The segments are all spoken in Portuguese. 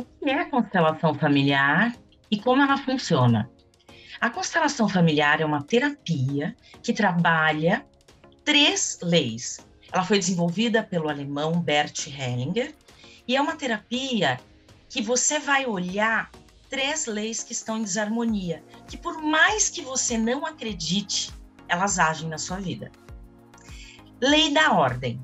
o que é a constelação familiar e como ela funciona. A constelação familiar é uma terapia que trabalha três leis. Ela foi desenvolvida pelo alemão Bert Hellinger e é uma terapia que você vai olhar três leis que estão em desarmonia, que por mais que você não acredite, elas agem na sua vida. Lei da ordem.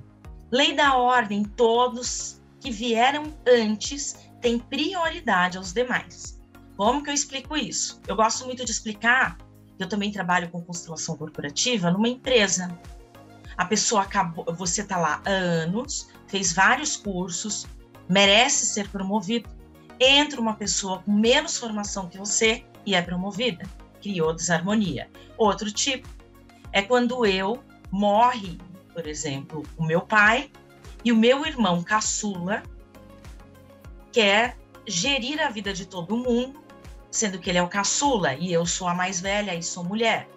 Lei da ordem, todos que vieram antes têm prioridade aos demais. Como que eu explico isso? Eu gosto muito de explicar, eu também trabalho com constelação corporativa numa empresa. A pessoa acabou, você está lá há anos, fez vários cursos, merece ser promovido. Entra uma pessoa com menos formação que você e é promovida. Criou desarmonia. Outro tipo é quando morre, por exemplo, o meu pai e o meu irmão caçula quer gerir a vida de todo mundo, sendo que ele é o caçula e eu sou a mais velha e sou mulher.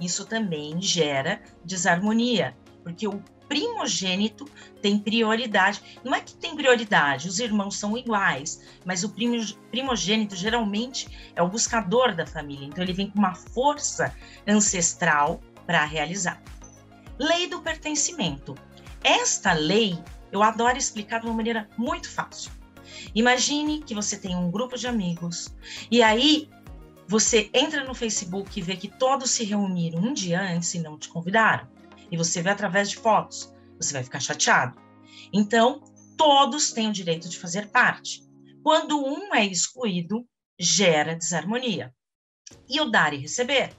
Isso também gera desarmonia, porque o primogênito tem prioridade. Não é que tem prioridade, os irmãos são iguais, mas o primogênito geralmente é o buscador da família, então ele vem com uma força ancestral para realizar. Lei do pertencimento. Esta lei eu adoro explicar de uma maneira muito fácil. Imagine que você tem um grupo de amigos e aí você entra no Facebook e vê que todos se reuniram um dia antes e não te convidaram. E você vê através de fotos, você vai ficar chateado. Então, todos têm o direito de fazer parte. Quando um é excluído, gera desarmonia. E o dar e receber?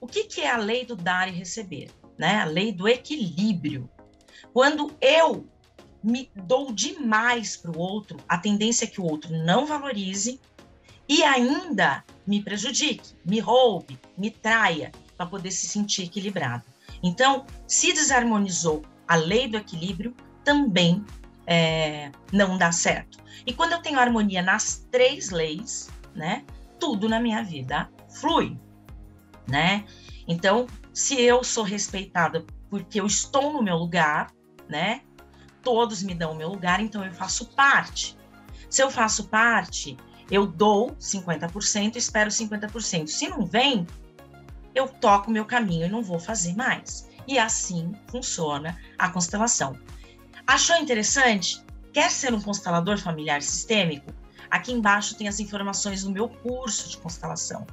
O que é a lei do dar e receber? Né? A lei do equilíbrio. Quando eu me dou demais para o outro, a tendência é que o outro não valorize e ainda me prejudique, me roube, me traia, para poder se sentir equilibrado. Então, se desarmonizou a lei do equilíbrio, também não dá certo. E quando eu tenho harmonia nas três leis, né, tudo na minha vida flui, né? Então, se eu sou respeitada porque eu estou no meu lugar, né, todos me dão o meu lugar, então eu faço parte. Se eu faço parte, eu dou 50%, espero 50%. Se não vem, eu toco o meu caminho e não vou fazer mais. E assim funciona a constelação. Achou interessante? Quer ser um constelador familiar sistêmico? Aqui embaixo tem as informações do meu curso de constelação.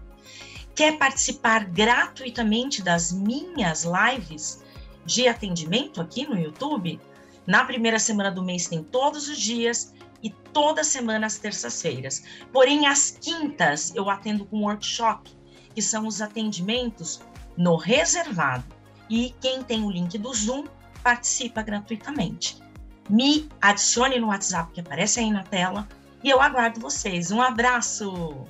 Quer participar gratuitamente das minhas lives de atendimento aqui no YouTube? Na primeira semana do mês tem todos os dias e toda semana às terças-feiras. Porém, às quintas eu atendo com workshop, que são os atendimentos no reservado. E quem tem o link do Zoom participa gratuitamente. Me adicione no WhatsApp que aparece aí na tela e eu aguardo vocês. Um abraço!